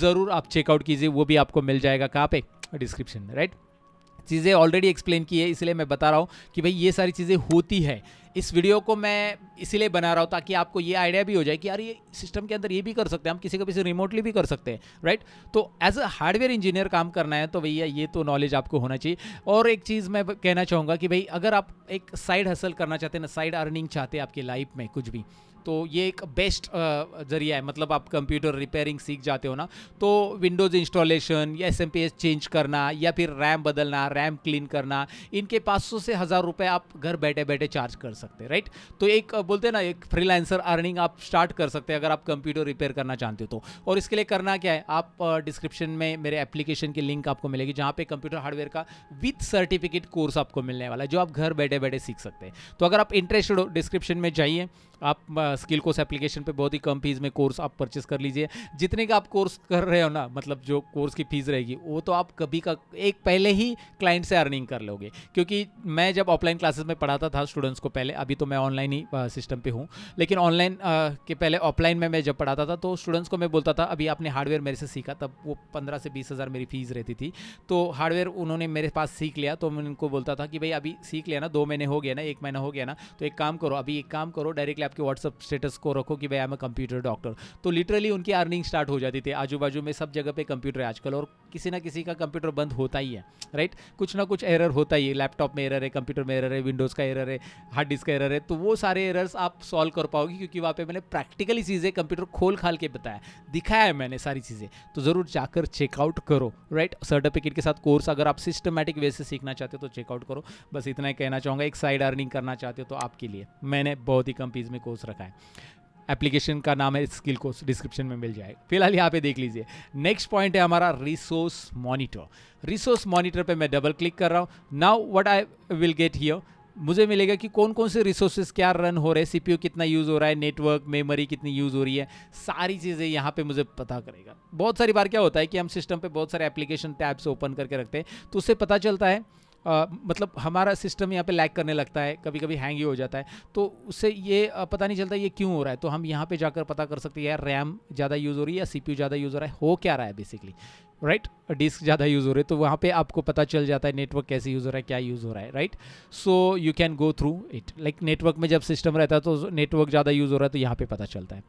ज़रूर आप चेकआउट कीजिए, वो भी आपको मिल जाएगा कहाँ पे, डिस्क्रिप्शन में। राइट, चीज़ें ऑलरेडी एक्सप्लेन की है इसलिए मैं बता रहा हूँ कि भाई ये सारी चीज़ें होती है। इस वीडियो को मैं इसीलिए बना रहा हूँ ताकि आपको ये आइडिया भी हो जाए कि यार ये सिस्टम के अंदर ये भी कर सकते हैं हम, किसी को भी रिमोटली भी कर सकते हैं। राइट, तो एज अ हार्डवेयर इंजीनियर काम करना है तो भैया ये तो नॉलेज आपको होना चाहिए। और एक चीज़ मैं कहना चाहूँगा कि भाई अगर आप एक साइड हसल करना चाहते हैं ना, साइड अर्निंग चाहते हैं आपकी लाइफ में कुछ भी, तो ये एक बेस्ट जरिया है। मतलब आप कंप्यूटर रिपेयरिंग सीख जाते हो ना तो विंडोज़ इंस्टॉलेशन या S M P S change करना या फिर रैम बदलना, रैम क्लीन करना, इनके पाँच सौ से हज़ार रुपये आप घर बैठे बैठे चार्ज कर सकते हैं। राइट, तो एक बोलते हैं ना एक फ्रीलांसर अर्निंग आप स्टार्ट कर सकते हैं अगर आप कंप्यूटर रिपेयर करना चाहते हो तो। और इसके लिए करना क्या है, आप डिस्क्रिप्शन में मेरे एप्लीकेशन की लिंक आपको मिलेगी जहाँ पर कंप्यूटर हार्डवेयर का विथ सर्टिफिकेट कोर्स आपको मिलने वाला है जो आप घर बैठे बैठे सीख सकते हैं। तो अगर आप इंटरेस्टेड हो डिस्क्रिप्शन में जाइए, आप स्किल कोर्स एप्लीकेशन पे बहुत ही कम फीस में कोर्स आप परचेस कर लीजिए। जितने का आप कोर्स कर रहे हो ना, मतलब जो कोर्स की फीस रहेगी वो तो आप कभी का एक पहले ही क्लाइंट से अर्निंग कर लोगे, क्योंकि मैं जब ऑफलाइन क्लासेस में पढ़ाता था स्टूडेंट्स को पहले, अभी तो मैं ऑनलाइन ही सिस्टम पे हूँ, लेकिन ऑनलाइन के पहले ऑफलाइन में मैं जब पढ़ाता था तो स्टूडेंट्स को मैं बोलता था अभी आपने हार्डवेयर मेरे से सीखा, तब वो पंद्रह से बीस हज़ार मेरी फीस रहती थी। तो हार्डवेयर उन्होंने मेरे पास सीख लिया तो मैं उनको बोलता था कि भाई अभी सीख लिया ना, दो महीने हो गया ना, एक महीना हो गया ना, तो एक काम करो अभी एक काम करो डायरेक्टली आपके व्हाट्सअप स्टेटस को रखो कि भाई I am a computer doctor, तो लिटरली उनकी अर्निंग स्टार्ट हो जाती थी। आजू बाजू में सब जगह पे कंप्यूटर है आजकल और किसी ना किसी का कंप्यूटर बंद होता ही है। राइट, कुछ ना कुछ एरर होता ही है, लैपटॉप में एरर है, कंप्यूटर में एरर है, विंडोज़ का एरर है, हार्ड डिस्क का एरर है, तो वो सारे एरर्स आप सॉल्व कर पाओगे क्योंकि वहाँ पे मैंने प्रैक्टिकली चीज़ें कंप्यूटर खोल खाल के बताया, दिखाया है मैंने सारी चीज़ें, तो ज़रूर जाकर चेकआउट करो। राइट, सर्टिफिकेट के साथ कोर्स अगर आप सिस्टमेटिक वे से सीखना चाहते हो तो चेकआउट करो, बस इतना ही कहना चाहूँगा। एक साइड अर्निंग करना चाहते हो तो आपके लिए मैंने बहुत ही कम फीस में कोर्स रखा है, एप्लीकेशन का नाम है स्किल कोर्स, डिस्क्रिप्शन में मिल जाएगा, फिलहाल यहाँ पे देख लीजिए। नेक्स्ट पॉइंट है हमारा रिसोर्स मॉनिटर। रिसोर्स मॉनिटर पे मैं डबल क्लिक कर रहा हूँ। Now what I will get here, मुझे मिलेगा कि कौन कौन से रिसोर्सेज क्या रन हो रहे हैं, सीपीयू कितना यूज़ हो रहा है, नेटवर्क मेमोरी कितनी यूज़ हो रही है, सारी चीज़ें यहाँ पे मुझे पता करेगा। बहुत सारी बार क्या होता है कि हम सिस्टम पे बहुत सारे एप्लीकेशन टैब्स ओपन करके रखते हैं तो उससे पता चलता है Uh, मतलब हमारा सिस्टम यहाँ पे लैग करने लगता है, कभी कभी हैंग ही हो जाता है, तो उससे ये पता नहीं चलता ये क्यों हो रहा है। तो हम यहाँ पे जाकर पता कर सकते हैं यार रैम ज़्यादा यूज़ हो रही है या सीपीयू ज़्यादा यूज़ हो रहा है, हो क्या रहा है बेसिकली। राइट, डिस्क ज़्यादा यूज़ हो रही है तो वहाँ पे आपको पता चल जाता है नेटवर्क कैसे यूज़ हो रहा है, क्या यूज़ हो रहा है। Right, so you can go through it, like network में जब सिस्टम रहता है तो नेटवर्क ज़्यादा यूज़ हो रहा है तो यहाँ पे पता चलता है।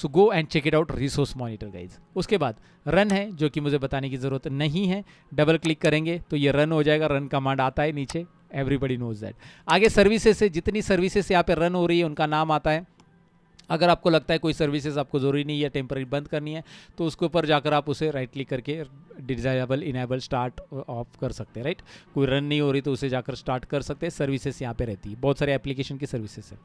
So go and check it out resource monitor guys. उसके बाद रन है जो कि मुझे बताने की ज़रूरत नहीं है, डबल क्लिक करेंगे तो ये रन हो जाएगा, रन कमांड आता है नीचे, एवरीबडी नोज दैट। आगे सर्विसेज से जितनी सर्विसेज यहाँ पे रन हो रही है उनका नाम आता है। अगर आपको लगता है कोई सर्विसेज आपको ज़रूरी नहीं है, टेम्पररी बंद करनी है, तो उसके ऊपर जाकर आप उसे राइट क्लिक करके डिसेबल इनेबल स्टार्ट ऑफ कर सकते हैं। राइट, कोई रन नहीं हो रही तो उसे जाकर स्टार्ट कर सकते हैं। सर्विसेज यहाँ पे रहती है, बहुत सारे एप्लीकेशन की सर्विसेज है।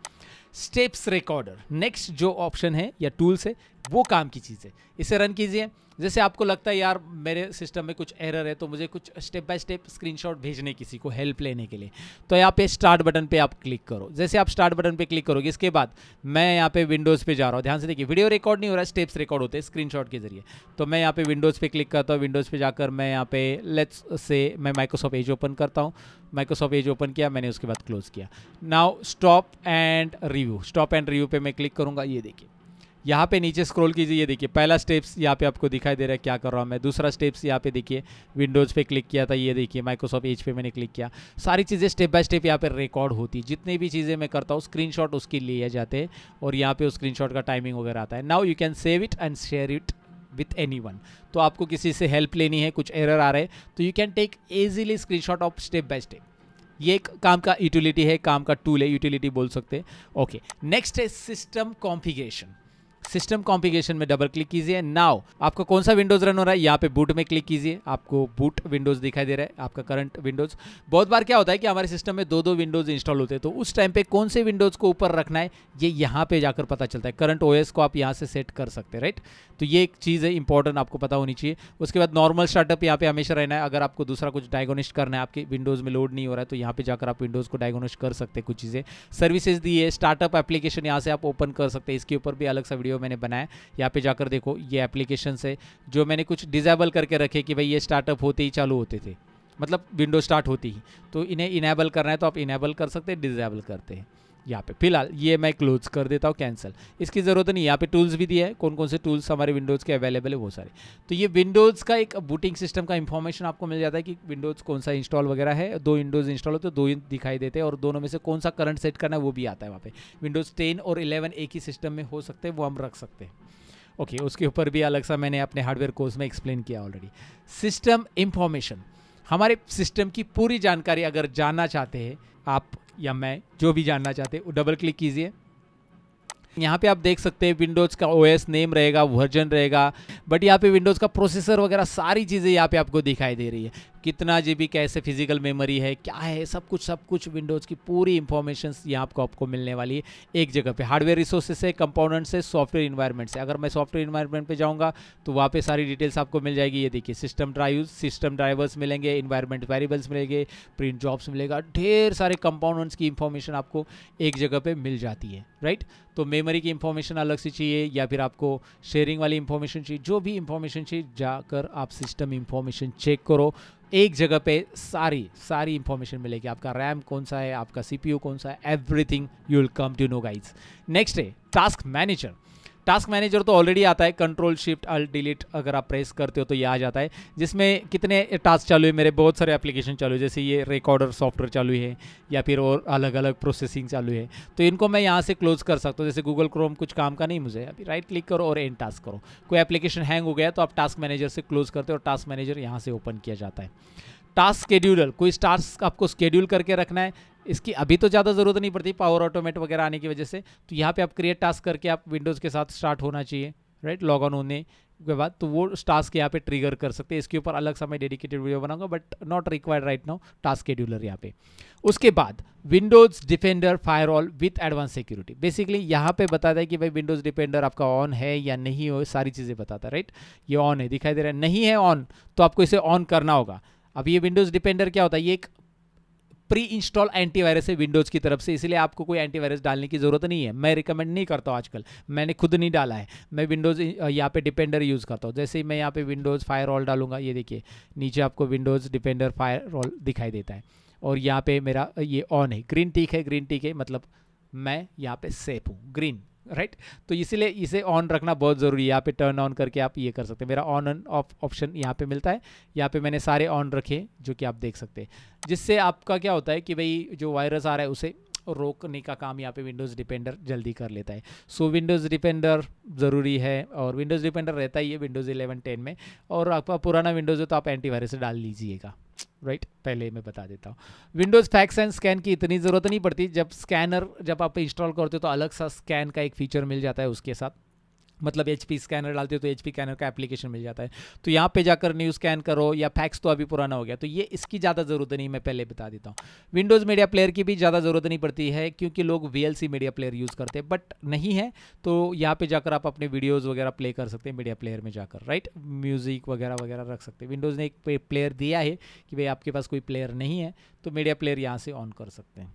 स्टेप्स रिकॉर्डर नेक्स्ट जो ऑप्शन है या टूल्स है वो काम की चीज़ है। इसे रन कीजिए। जैसे आपको लगता है यार मेरे सिस्टम में कुछ एरर है तो मुझे कुछ स्टेप बाय स्टेप स्क्रीनशॉट भेजने किसी को हेल्प लेने के लिए, तो यहाँ पे स्टार्ट बटन पे आप क्लिक करो। जैसे आप स्टार्ट बटन पे क्लिक करोगे इसके बाद मैं यहाँ पे विंडोज़ पे जा रहा हूँ। ध्यान से देखिए, वीडियो रिकॉर्ड नहीं हो रहा है, स्टेप्स रिकॉर्ड होते हैं स्क्रीनशॉट के जरिए। तो मैं यहाँ पे विंडोज़ पे क्लिक करता हूँ। विंडोज़ पे जाकर मैं यहाँ पे लेट्स से मैं माइक्रोसॉफ्ट एज ओपन करता हूँ। माइक्रोसॉफ्ट एज ओपन किया मैंने, उसके बाद क्लोज़ किया। Now stop and review, stop and review पर मैं क्लिक करूँगा। ये देखिए यहाँ पे नीचे स्क्रॉल कीजिए, ये देखिए पहला स्टेप्स यहाँ पे आपको दिखाई दे रहा है क्या कर रहा हूँ मैं। दूसरा स्टेप्स यहाँ पे देखिए, विंडोज़ पे क्लिक किया था, ये देखिए माइक्रोसॉफ्ट एज पे मैंने क्लिक किया। सारी चीज़ें स्टेप बाय स्टेप यहाँ पे रिकॉर्ड होती है। जितनी भी चीज़ें मैं करता हूँ स्क्रीनशॉट उसके लिए जाते हैं और यहाँ पे स्क्रीनशॉट का टाइमिंग वगैरह आता है। Now you can save it and share it with anyone. तो आपको किसी से हेल्प लेनी है, कुछ एरर आ रहा है तो you can take easily screenshot of step by step. ये एक काम का यूटिलिटी है, काम का टूल है, यूटिलिटी बोल सकते हैं। ओके, नेक्स्ट है सिस्टम कॉन्फ़िगरेशन। सिस्टम कॉन्फ़िगरेशन में डबल क्लिक कीजिए। नाउ आपका कौन सा विंडोज़ रन हो रहा है, यहाँ पे बूट में क्लिक कीजिए। आपको बूट विंडोज़ दिखाई दे रहा है, आपका करंट विंडोज़। बहुत बार क्या होता है कि हमारे सिस्टम में दो दो विंडोज़ इंस्टॉल होते हैं, तो उस टाइम पे कौन से विंडोज़ को ऊपर रखना है ये यहाँ पे जाकर पता चलता है। करंट ओएस को आप यहाँ से सेट कर सकते हैं, राइट। तो ये एक चीज़ है, इंपॉर्टेंट, आपको पता होनी चाहिए। उसके बाद नॉर्मल स्टार्टअप यहाँ पे हमेशा रहना है। अगर आपको दूसरा कुछ डायग्नोस्ट करना है, आपके विंडोज़ में लोड नहीं हो रहा है, तो यहाँ पर जाकर आप विंडोज़ को डायग्नोस्ट कर सकते हैं। कुछ चीज़ें सर्विसेज दी है, स्टार्टअप एप्लीकेशन यहाँ से आप ओपन कर सकते हैं। इसके ऊपर भी अलग सा वीडियो मैंने बनाया, यहाँ पे जाकर देखो। ये एप्लीकेशंस है जो मैंने कुछ डिसेबल करके रखे कि भाई ये स्टार्टअप होते ही चालू होते थे, मतलब विंडो स्टार्ट होती ही, तो इन्हें इनेबल करना है तो आप इनेबल कर सकते हैं, डिसेबल करते हैं यहाँ पे। फिलहाल ये मैं क्लोज कर देता हूँ, कैंसिल, इसकी ज़रूरत नहीं। यहाँ पे टूल्स भी दिए हैं, कौन कौन से टूल्स हमारे विंडोज़ के अवेलेबल है वो सारे। तो ये विंडोज़ का एक बूटिंग सिस्टम का इन्फॉर्मेशन आपको मिल जाता है कि विंडोज़ कौन सा इंस्टॉल वगैरह है। दो विंडोज़ इंस्टॉल होते हैं, दो ही दिखाई देते हैं, और दोनों में से कौन सा करंट सेट करना है वो भी आता है वहाँ पर। विंडोज़ टेन और इलेवन एक ही सिस्टम में हो सकते हैं, वो हम रख सकते हैं। ओके, उसके ऊपर भी अलग सा मैंने अपने हार्डवेयर कोर्स में एक्सप्लेन किया ऑलरेडी। सिस्टम इन्फॉर्मेशन, हमारे सिस्टम की पूरी जानकारी अगर जानना चाहते हैं आप या मैं, जो भी जानना चाहते हैं, डबल क्लिक कीजिए। यहाँ पे आप देख सकते हैं विंडोज़ का ओएस नेम रहेगा, वर्जन रहेगा, बट यहाँ पे विंडोज़ का प्रोसेसर वगैरह सारी चीज़ें यहाँ पे आपको दिखाई दे रही है। कितना जीबी, कैसे फिजिकल मेमोरी है, क्या है, सब कुछ सब कुछ विंडोज़ की पूरी इंफॉर्मेशन यहाँ आपको आपको मिलने वाली है एक जगह पे। हार्डवेयर रिसोर्सेज से, कंपोनेंट से, सॉफ्टवेयर इन्वायरमेंट से। अगर मैं सॉफ्टवेयर इन्वायरमेंट पे जाऊँगा तो वहाँ पे सारी डिटेल्स आपको मिल जाएगी। ये देखिए सिस्टम ड्राइव्स, सिस्टम ड्राइवर्स मिलेंगे, इन्वायरमेंट वेरिएबल्स मिलेंगे, प्रिंट जॉब्स मिलेगा, ढेर सारे कंपोनेंट्स की इंफॉर्मेशन आपको एक जगह पर मिल जाती है, राइट। तो मेमोरी की इंफॉर्मेशन अलग से चाहिए या फिर आपको शेयरिंग वाली इंफॉर्मेशन चाहिए, जो भी इंफॉर्मेशन चाहिए जाकर आप सिस्टम इंफॉर्मेशन चेक करो। एक जगह पे सारी सारी इंफॉर्मेशन मिलेगी। आपका रैम कौन सा है, आपका सीपीयू कौन सा है, everything you will come to know guys. Next है टास्क मैनेजर। टास्क मैनेजर तो ऑलरेडी आता है, कंट्रोल शिफ्ट अल्ट डिलीट अगर आप प्रेस करते हो तो ये आ जाता है, जिसमें कितने टास्क चालू है। मेरे बहुत सारे एप्लीकेशन चालू है, जैसे ये रिकॉर्डर सॉफ्टवेयर चालू है या फिर और अलग अलग प्रोसेसिंग चालू है, तो इनको मैं यहाँ से क्लोज कर सकता हूँ। जैसे गूगल क्रोम कुछ काम का नहीं मुझे, अभी राइट क्लिक करो और एंड टास्क करो। कोई एप्लीकेशन हैंग हो गया तो आप टास्क मैनेजर से क्लोज करते हो और टास्क मैनेजर यहाँ से ओपन किया जाता है। टास्क शेड्यूलर, कोई टास्क आपको शेड्यूल करके रखना है, इसकी अभी तो ज़्यादा ज़रूरत नहीं पड़ती पावर ऑटोमेट वगैरह आने की वजह से, तो यहाँ पे आप क्रिएट टास्क करके आप विंडोज़ के साथ स्टार्ट होना चाहिए, राइट, लॉग ऑन होने के बाद, तो वो टास्क यहाँ पे ट्रिगर कर सकते हैं। इसके ऊपर अलग सा मैं डेडिकेटेड वीडियो बनाऊंगा, but not required right now. Task scheduler यहाँ पे। उसके बाद Windows defender firewall with advance security, basically यहाँ पे बताता है कि भाई विंडोज़ डिफेंडर आपका ऑन है या नहीं हो, सारी चीज़ें बताता है, राइट। ये ऑन है दिखाई दे रहा है, नहीं है ऑन तो आपको इसे ऑन करना होगा। अब ये विंडोज़ डिफेंडर क्या होता है, ये एक प्री इंस्टॉल एंटीवायरस है विंडोज़ की तरफ से, इसलिए आपको कोई एंटीवायरस डालने की ज़रूरत नहीं है। मैं रिकमेंड नहीं करता हूँ आजकल, मैंने खुद नहीं डाला है। मैं विंडोज़ यहाँ पे डिपेंडर यूज़ करता हूँ। जैसे ही मैं यहाँ पे विंडोज़ फायरवॉल डालूंगा, ये देखिए नीचे आपको विंडोज़ डिपेंडर फायरवॉल दिखाई देता है, और यहाँ पर मेरा ये ऑन है, ग्रीन टिक है, ग्रीन टिक है मतलब मैं यहाँ पर सेफ हूँ, ग्रीन, राइट right? तो इसीलिए इसे ऑन रखना बहुत ज़रूरी है। यहाँ पे टर्न ऑन करके आप ये कर सकते हैं। मेरा ऑन एंड ऑफ ऑप्शन यहाँ पे मिलता है, यहाँ पे मैंने सारे ऑन रखे जो कि आप देख सकते हैं, जिससे आपका क्या होता है कि भाई जो वायरस आ रहा है उसे रोकने का काम यहाँ पे विंडोज़ डिपेंडर जल्दी कर लेता है। सो विंडोज़ डिपेंडर ज़रूरी है, और विंडोज़ डिपेंडर रहता ही है विंडोज़ इलेवन टेन में, और आपका पुराना विंडोज़ है तो आप एंटीवायरस डाल लीजिएगा, राइट right? पहले मैं बता देता हूँ। विंडोज़ फैक्स एंड स्कैन की इतनी ज़रूरत नहीं पड़ती। जब स्कैनर जब आप इंस्टॉल करते हो तो अलग सा स्कैन का एक फीचर मिल जाता है, उसके साथ मतलब एच पी स्कैनर डालते हो तो एच पी स्कैनर का एप्लीकेशन मिल जाता है, तो यहाँ पे जाकर न्यू स्कैन करो, या फैक्स तो अभी पुराना हो गया, तो ये इसकी ज़्यादा ज़रूरत नहीं, मैं पहले बता देता हूँ। विंडोज़ मीडिया प्लेयर की भी ज़्यादा ज़रूरत नहीं पड़ती है क्योंकि लोग वी एल सी media player use करते हैं, बट नहीं है तो यहाँ पर जाकर आप अपने वीडियोज़ वगैरह प्ले कर सकते हैं मीडिया प्लेयर में जाकर, राइट, म्यूज़िक वगैरह वगैरह रख सकते हैं। विंडोज़ ने एक प्लेयर दिया है कि भाई आपके पास कोई प्लेयर नहीं है तो मीडिया प्लेयर यहाँ से ऑन कर सकते हैं।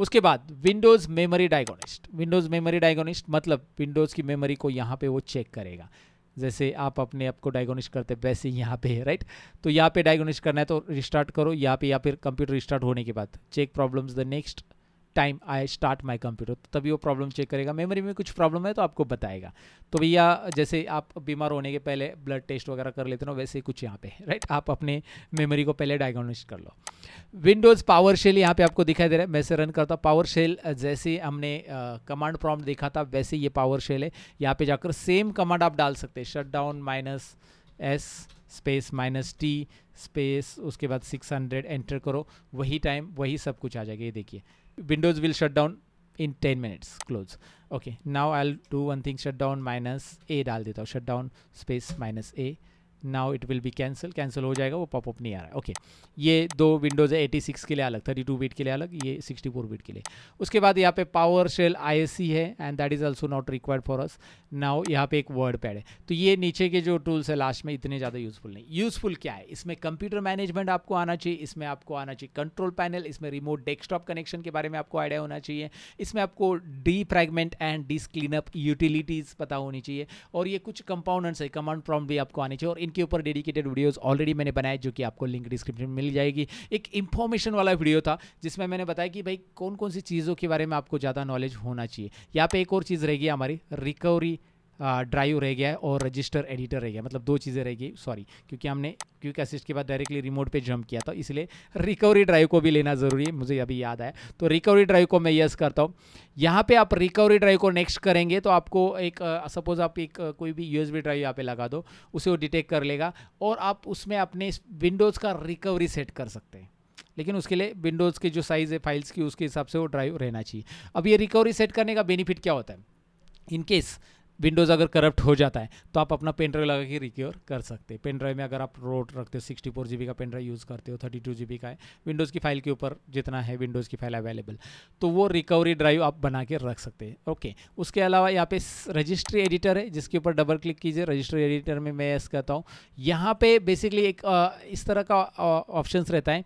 उसके बाद Windows memory diagnostic, Windows memory diagnostic मतलब विंडोज़ की मेमोरी को यहाँ पे वो चेक करेगा, जैसे आप अपने आप को डायगोनिस्ट करते वैसे यहाँ पे है, राइट। तो यहाँ पे डायगोनिस्ट करना है तो रिस्टार्ट करो यहाँ पे, या फिर कंप्यूटर रिस्टार्ट होने के बाद check problems the next time I start my computer, तभी वो प्रॉब्लम चेक करेगा, मेमोरी में कुछ प्रॉब्लम है तो आपको बताएगा। तो भैया जैसे आप बीमार होने के पहले ब्लड टेस्ट वगैरह कर लेते हो वैसे ही कुछ यहाँ पे है, राइट, आप अपने मेमोरी को पहले डायग्नोस्टिक कर लो। विंडोज़ पावर शेल यहाँ पे आपको दिखाई दे रहा है, मैं से रन करता हूँ। पावर शेल जैसे हमने कमांड प्रॉम्प्ट देखा था वैसे ये पावर शेल है, यहाँ पर जाकर सेम कमांड आप डाल सकते हैं, shut down minus S space minus T space उसके बाद सिक्स हंड्रेड एंटर करो, वही टाइम वही सब कुछ आ जाएगा। ये देखिए Windows will shut down in ten minutes, close, okay, now I'll do one thing, shutdown minus A डाल देता हूँ, shutdown space minus A, now it will be cancel, cancel हो जाएगा, वो पॉपअप नहीं आ रहा है, ओके okay. ये दो विंडोज़ है, छियासी के लिए अलग, थर्टी टू बिट के लिए अलग, ये सिक्सटी फोर बिट के लिए। उसके बाद यहाँ पे power shell I S C है and that is also not required for us. Now यहाँ पे एक वर्ड पैड है, तो ये नीचे के जो टूल्स है लास्ट में इतने ज़्यादा यूजफुल नहीं। यूजफुल क्या है, इसमें कंप्यूटर मैनेजमेंट आपको आना चाहिए, इसमें आपको आना चाहिए कंट्रोल पैनल, इसमें रिमोट डेस्कटॉप कनेक्शन के बारे में आपको आइडिया होना चाहिए, इसमें आपको defragment and disk cleanup utilities पता होनी चाहिए, और ये कुछ कंपाउंडेंट्स है, कमांड प्रॉम्प्ट भी आपको आने चाहिए। और के ऊपर डेडिकेटेड वीडियोस ऑलरेडी मैंने बनाए जो कि आपको लिंक डिस्क्रिप्शन में मिल जाएगी। एक इंफॉर्मेशन वाला वीडियो था जिसमें मैंने बताया कि भाई कौन कौन सी चीज़ों के बारे में आपको ज़्यादा नॉलेज होना चाहिए। यहाँ पे एक और चीज़ रहेगी, हमारी रिकवरी ड्राइव रह गया है और रजिस्टर एडिटर रह गया, मतलब दो चीज़ें रह गई, सॉरी, क्योंकि हमने क्विक असिस्ट के बाद डायरेक्टली रिमोट पे जंप किया था, इसलिए रिकवरी ड्राइव को भी लेना ज़रूरी है, मुझे अभी याद आया। तो रिकवरी ड्राइव को मैं यस करता हूँ। यहाँ पे आप रिकवरी ड्राइव को नेक्स्ट करेंगे तो आपको एक सपोज आप एक कोई भी यूएसबी ड्राइव यहाँ पे लगा दो, उसे वो डिटेक्ट कर लेगा और आप उसमें अपने विंडोज़ का रिकवरी सेट कर सकते हैं, लेकिन उसके लिए विंडोज़ की जो साइज़ है फाइल्स की उसके हिसाब से वो ड्राइव रहना चाहिए। अब ये रिकवरी सेट करने का बेनिफिट क्या होता है, इनकेस विंडोज़ अगर करप्ट हो जाता है तो आप अपना पेन ड्राइव लगा के रिक्योर कर सकते हैं। पेन ड्राइव में अगर आप रोड रखते हो, सिक्सटी फोर जी बी का पेन ड्राइव यूज़ करते हो, थर्टी टू जी बी का है, विंडोज़ की फाइल के ऊपर जितना है विंडोज़ की फाइल अवेलेबल, तो वो रिकवरी ड्राइव आप बना के रख सकते हैं, ओके। उसके अलावा यहाँ पे रजिस्ट्री एडिटर है जिसके ऊपर डबल क्लिक कीजिए, रजिस्ट्री एडिटर में मैं ऐसा कहता हूँ, यहाँ पर बेसिकली एक आ, इस तरह का ऑप्शंस रहता है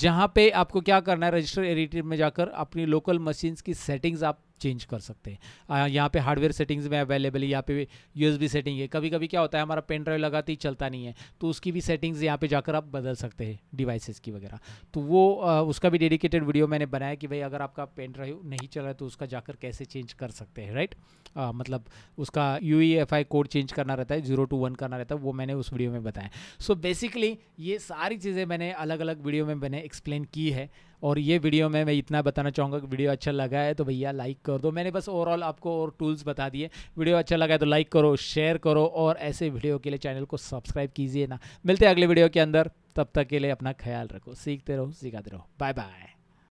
जहाँ पे आपको क्या करना है, रजिस्टर एडिटर में जाकर अपनी लोकल मशीन्स की सेटिंग्स आप चेंज कर सकते हैं। यहाँ पे हार्डवेयर सेटिंग्स में अवेलेबल है, यहाँ पे यूएसबी सेटिंग है, कभी कभी क्या होता है हमारा पेन ड्राइव लगाती चलता नहीं है तो उसकी भी सेटिंग्स यहाँ पे जाकर आप बदल सकते हैं डिवाइसेस की वगैरह, तो वो आ, उसका भी डेडिकेटेड वीडियो मैंने बनाया कि भाई अगर आपका पेन ड्राइव नहीं चल रहा है तो उसका जाकर कैसे चेंज कर सकते हैं, राइट, आ, मतलब उसका यूईएफआई कोड चेंज करना रहता है, जीरो टू वन करना रहता है, वो मैंने उस वीडियो में बताया। सो बेसिकली ये सारी चीज़ें मैंने अलग अलग वीडियो में मैंने एक्सप्लेन की है, और ये वीडियो में मैं इतना बताना चाहूँगा कि वीडियो अच्छा लगा है तो भैया लाइक कर दो, मैंने बस ओवरऑल आपको और टूल्स बता दिए। वीडियो अच्छा लगा है तो लाइक करो, शेयर करो, और ऐसे वीडियो के लिए चैनल को सब्सक्राइब कीजिए ना। मिलते हैं अगले वीडियो के अंदर, तब तक के लिए अपना ख्याल रखो, सीखते रहो, सिखाते रहो, बाय बाय।